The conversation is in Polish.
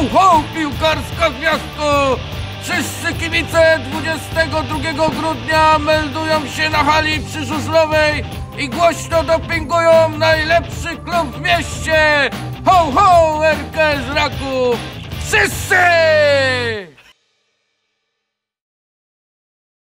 Ho, ho, piłkarska gwiazdko! Wszyscy kibice 22 grudnia meldują się na hali przy Żużlowej i głośno dopingują najlepszy klub w mieście! Ho, ho, RKS Raków! Wszyscy!